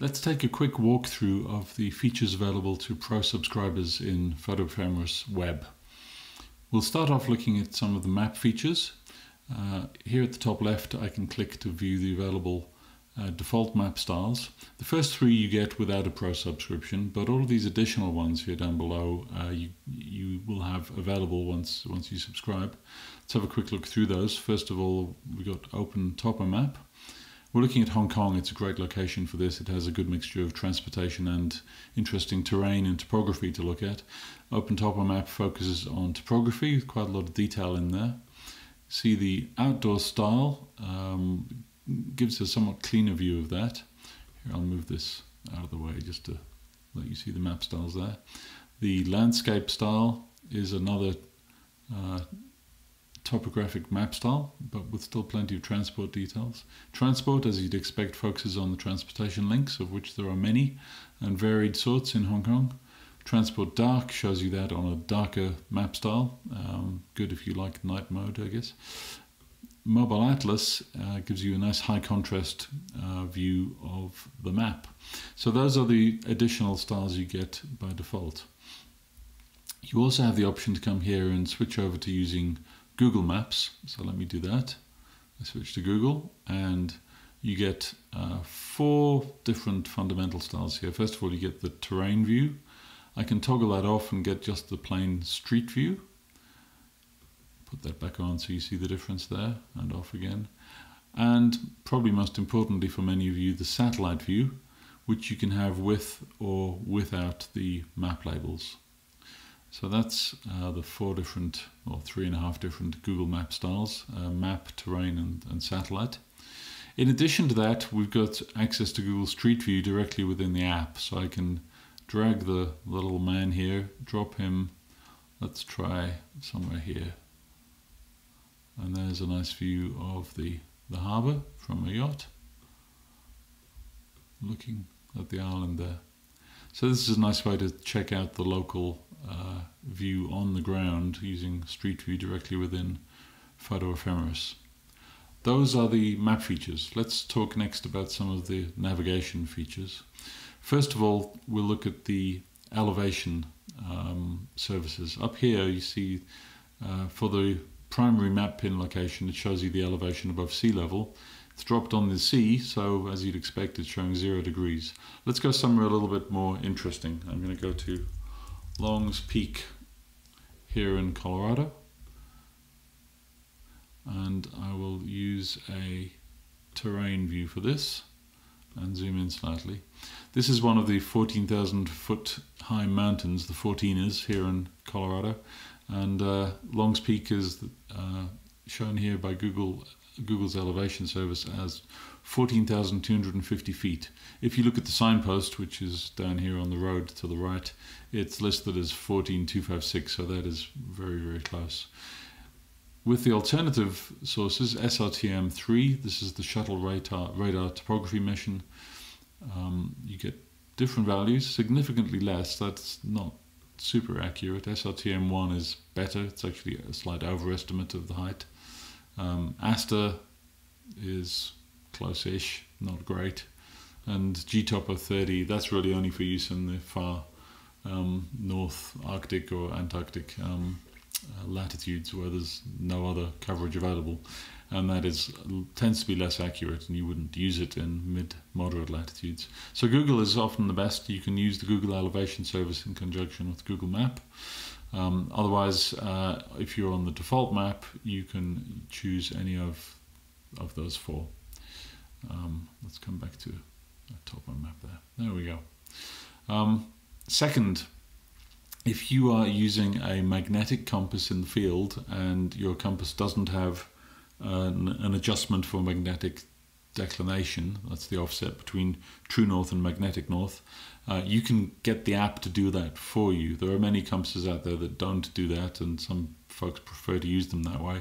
Let's take a quick walkthrough of the features available to Pro subscribers in Photo Ephemeris Web. We'll start off looking at some of the map features. Here at the top left, I can click to view the available default map styles. The first three you get without a Pro subscription, but all of these additional ones here down below, you will have available once you subscribe. Let's have a quick look through those. First of all, we've got OpenTopoMap. We're looking at Hong Kong. It's a great location for this. It has a good mixture of transportation and interesting terrain and topography to look at. OpenTopoMap focuses on topography with quite a lot of detail in there. See the outdoor style gives a somewhat cleaner view of that. Here, I'll move this out of the way just to let you see the map styles there. The landscape style is another topographic map style, but with still plenty of transport details. Transport, as you'd expect, focuses on the transportation links, of which there are many and varied sorts in Hong Kong. Transport dark shows you that on a darker map style. Good if you like night mode, I guess. Mobile Atlas gives you a nice high contrast view of the map. So those are the additional styles you get by default. You also have the option to come here and switch over to using Google Maps. So let me do that. I switch to Google and you get four different fundamental styles here. First of all, you get the terrain view. I can toggle that off and get just the plain street view. Put that back on so you see the difference there, and off again. And probably most importantly for many of you, the satellite view, which you can have with or without the map labels. So that's the four different, or three and a half different Google Map styles, map, terrain, and satellite. In addition to that, we've got access to Google Street View directly within the app. So I can drag the little man here, drop him, let's try somewhere here. And there's a nice view of the harbour from a yacht, looking at the island there. So this is a nice way to check out the local view on the ground using Street View directly within Photo Ephemeris. Those are the map features. Let's talk next about some of the navigation features. First of all, we'll look at the elevation services. Up here you see for the primary map pin location, it shows you the elevation above sea level. It's dropped on the sea, so as you'd expect, it's showing 0 degrees. Let's go somewhere a little bit more interesting. I'm going to go to Longs Peak here in Colorado, and I will use a terrain view for this and zoom in slightly. This is one of the 14,000 foot high mountains, the 14ers, here in Colorado, and Longs Peak is shown here by Google's elevation service as 14,250 feet. If you look at the signpost, which is down here on the road to the right, it's listed as 14,256, so that is very, very close. With the alternative sources, SRTM 3, this is the shuttle radar topography mission, you get different values, significantly less. That's not super accurate. SRTM 1 is better. It's actually a slight overestimate of the height. Aster is close-ish, not great. And GTOPO30, that's really only for use in the far north Arctic or Antarctic latitudes where there's no other coverage available. And that tends to be less accurate, and you wouldn't use it in mid-moderate latitudes. So Google is often the best. You can use the Google Elevation Service in conjunction with Google Map. Otherwise, if you're on the default map, you can choose any of those four. Let's come back to the top of my map there. There we go. Second, if you are using a magnetic compass in the field and your compass doesn't have an adjustment for magnetic declination, that's the offset between true north and magnetic north, you can get the app to do that for you. There are many compasses out there that don't do that, and some folks prefer to use them that way.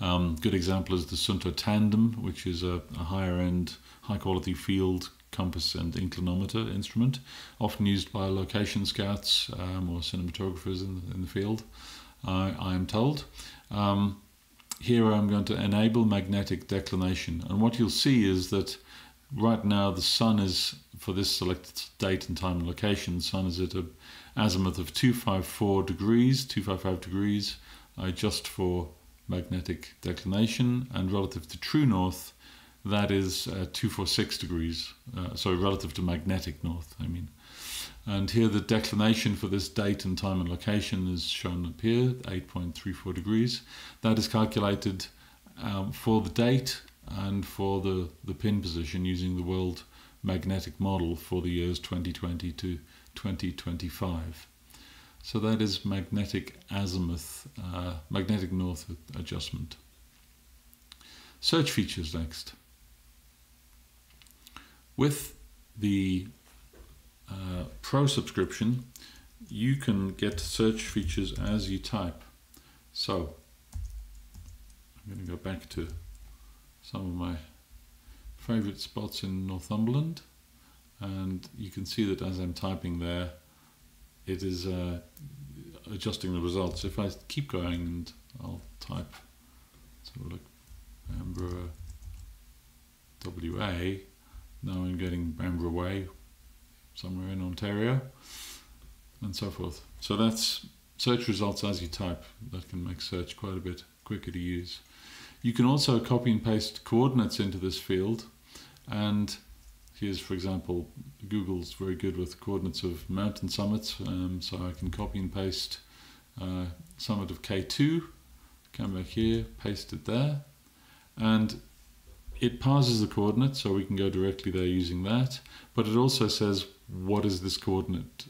Good example is the Suunto Tandem, which is a higher end, high quality field compass and inclinometer instrument, often used by location scouts or cinematographers in the field, I am told. Here I'm going to enable magnetic declination, and what you'll see is that right now the sun is for this selected date and time and location, the sun is at an azimuth of 255 degrees. I adjust for magnetic declination, and relative to true north, that is 246 degrees. So relative to magnetic north, I mean. And here the declination for this date and time and location is shown up here, 8.34 degrees. That is calculated for the date and for the pin position using the World Magnetic Model for the years 2020 to 2025. So that is magnetic azimuth, magnetic north adjustment. Search features next. With the Pro subscription, you can get search features as you type. So I'm going to go back to some of my favorite spots in Northumberland, and you can see that as I'm typing there, it is adjusting the results. If I keep going, and I'll type, let's have a look, Bamborough WA, now I'm getting Bamborough Way, somewhere in Ontario, and so forth. So that's search results as you type. That can make search quite a bit quicker to use. You can also copy and paste coordinates into this field, and here's, for example, Google's very good with coordinates of mountain summits, so I can copy and paste summit of K2, come back here, paste it there, and it parses the coordinate, so we can go directly there using that, but it also says what is this coordinate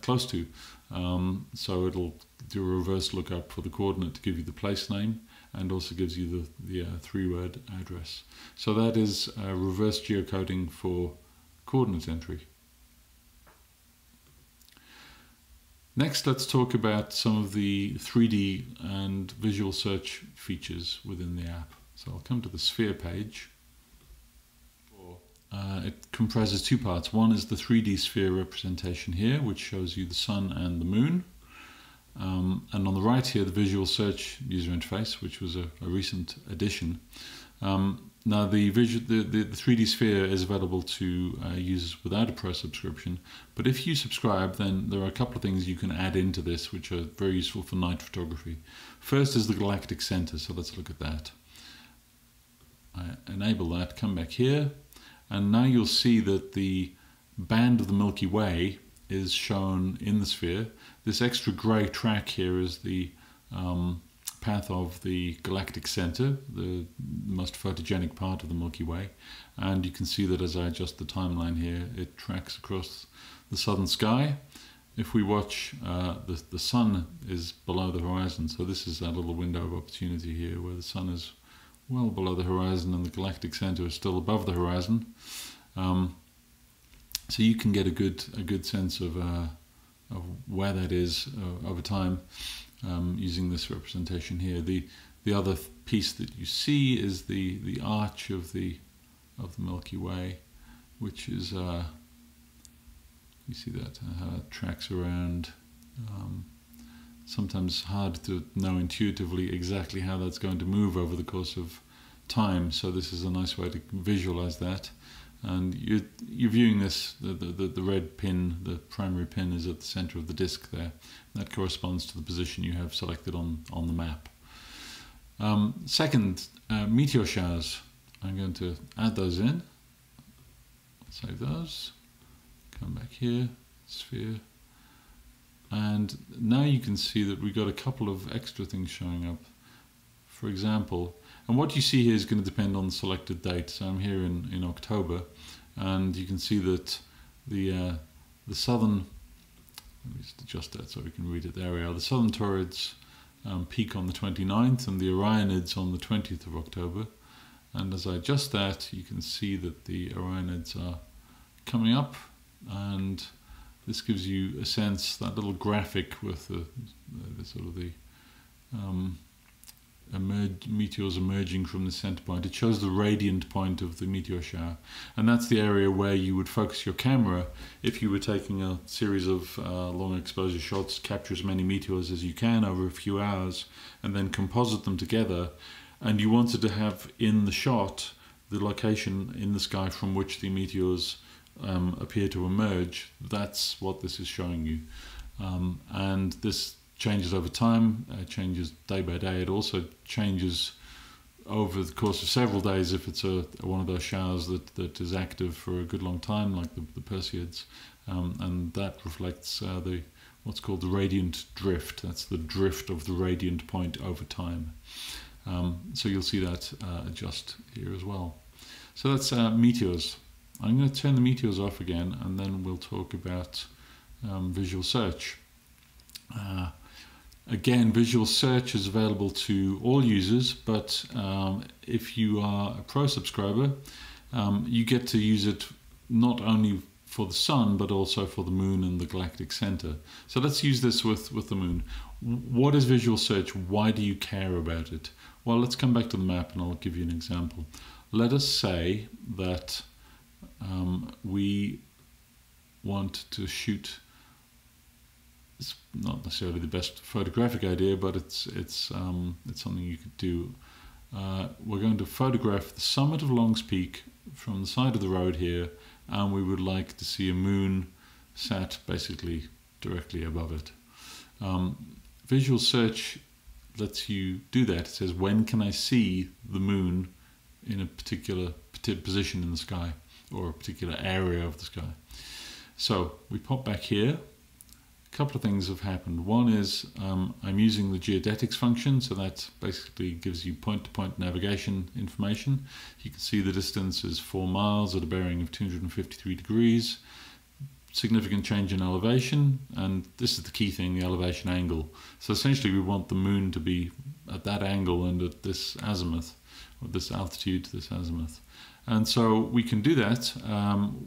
close to, so it'll do a reverse lookup for the coordinate to give you the place name, and also gives you the three-word address. So that is reverse geocoding for coordinate entry. Next, let's talk about some of the 3D and visual search features within the app. So I'll come to the sphere page. It comprises two parts. One is the 3D sphere representation here, which shows you the sun and the moon. And on the right here, the visual search user interface, which was a recent addition. Now, the 3D sphere is available to users without a Pro subscription, but if you subscribe, then there are a couple of things you can add into this, which are very useful for night photography. First is the galactic center, so let's look at that. I enable that, come back here, and now you'll see that the band of the Milky Way is shown in the sphere. This extra grey track here is the path of the galactic centre, the most photogenic part of the Milky Way, and you can see that as I adjust the timeline here, it tracks across the southern sky. If we watch, the sun is below the horizon, so this is that little window of opportunity here where the sun is well below the horizon and the galactic centre is still above the horizon. So you can get a good sense of where that is over time using this representation here. The other piece that you see is the arch of the Milky Way, which is you see that tracks around. Sometimes hard to know intuitively exactly how that's going to move over the course of time. So this is a nice way to visualize that. And you're viewing this, the red pin, the primary pin is at the center of the disk there. That corresponds to the position you have selected on the map. Second, meteor showers. I'm going to add those in. Save those. Come back here, sphere. And now you can see that we've got a couple of extra things showing up. For example, and what you see here is going to depend on the selected date. So I'm here in October, and you can see that the southern, let me just adjust that so we can read it, there we are, the southern Taurids peak on the 29th and the Orionids on the 20th of October. And as I adjust that, you can see that the Orionids are coming up, and this gives you a sense, that little graphic with the sort of the meteors emerging from the center point. It shows the radiant point of the meteor shower, and that's the area where you would focus your camera if you were taking a series of long exposure shots, capture as many meteors as you can over a few hours, and then composite them together, and you wanted to have in the shot the location in the sky from which the meteors appear to emerge, that's what this is showing you. And this changes over time, changes day by day. It also changes over the course of several days if it's one of those showers that is active for a good long time, like the Perseids, and that reflects what's called the radiant drift. That's the drift of the radiant point over time. So you'll see that adjust here as well. So that's meteors. I'm going to turn the meteors off again, and then we'll talk about visual search. Again, visual search is available to all users, but if you are a pro subscriber, you get to use it not only for the sun, but also for the moon and the galactic center. So let's use this with the moon. What is visual search? Why do you care about it? Well, let's come back to the map and I'll give you an example. Let us say that we want to shoot. It's not necessarily the best photographic idea, but it's something you could do. We're going to photograph the summit of Longs Peak from the side of the road here, and we would like to see a moon sat basically directly above it. Visual search lets you do that. It says, when can I see the moon in a particular position in the sky, or a particular area of the sky? So we pop back here. A couple of things have happened. One is I'm using the geodetics function, so that basically gives you point-to-point navigation information. You can see the distance is 4 miles at a bearing of 253 degrees. Significant change in elevation, and this is the key thing, the elevation angle. So essentially we want the moon to be at that angle and at this azimuth, or this altitude, this azimuth. And so we can do that.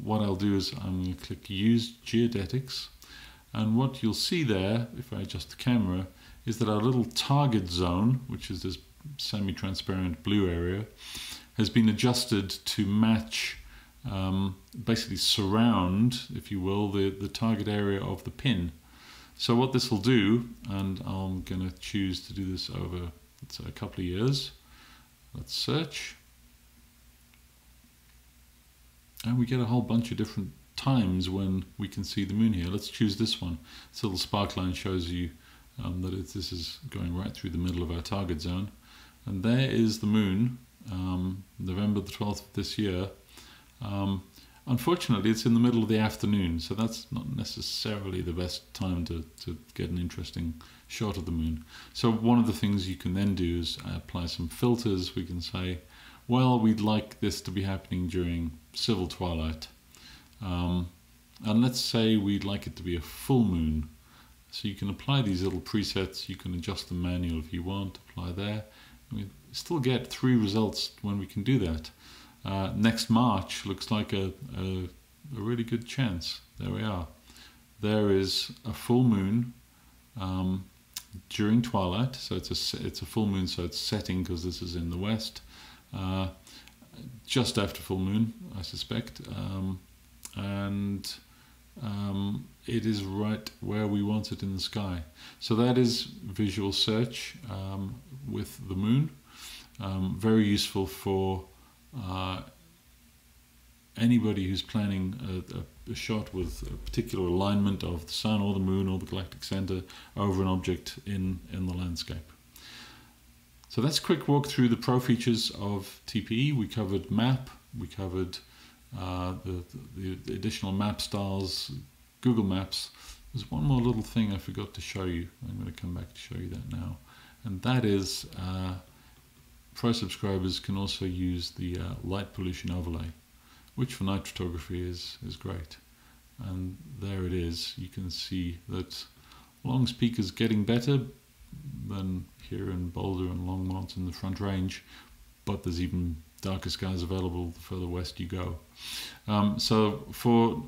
What I'll do is I'm going to click Use Geodetics. And what you'll see there, if I adjust the camera, is that our little target zone, which is this semi-transparent blue area, has been adjusted to match, basically surround, if you will, the target area of the pin. So what this will do, and I'm going to choose to do this over, let's say, a couple of years. Let's search. And we get a whole bunch of different times when we can see the moon here. Let's choose this one. This little spark line shows you that this is going right through the middle of our target zone. And there is the moon, November the 12th of this year. Unfortunately, it's in the middle of the afternoon, so that's not necessarily the best time to get an interesting shot of the moon. So one of the things you can then do is apply some filters. We can say, well, we'd like this to be happening during civil twilight. And let's say we'd like it to be a full moon. So you can apply these little presets, you can adjust them manually if you want, apply there. And we still get 3 results when we can do that. Next March looks like a really good chance. There we are. There is a full moon during twilight. So it's a full moon, so it's setting because this is in the west. Just after full moon, I suspect. And it is right where we want it in the sky. So that is visual search with the moon. Very useful for anybody who's planning a shot with a particular alignment of the sun or the moon or the galactic center over an object in the landscape. So that's a quick walk through the pro features of TPE. We covered map, we covered the additional map styles, Google Maps. There's one more little thing I forgot to show you. I'm going to come back to show you that now. And that is pro subscribers can also use the light pollution overlay, which for night photography is great. And there it is. You can see that Longs Peak is getting better than here in Boulder and Longmont in the Front Range, but there's even darker skies available the further west you go. So for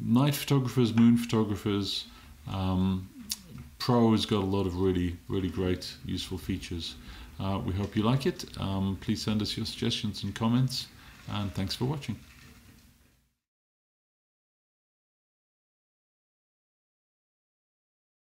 night photographers, moon photographers, Pro has got a lot of really great useful features. We hope you like it. Please send us your suggestions and comments, and thanks for watching.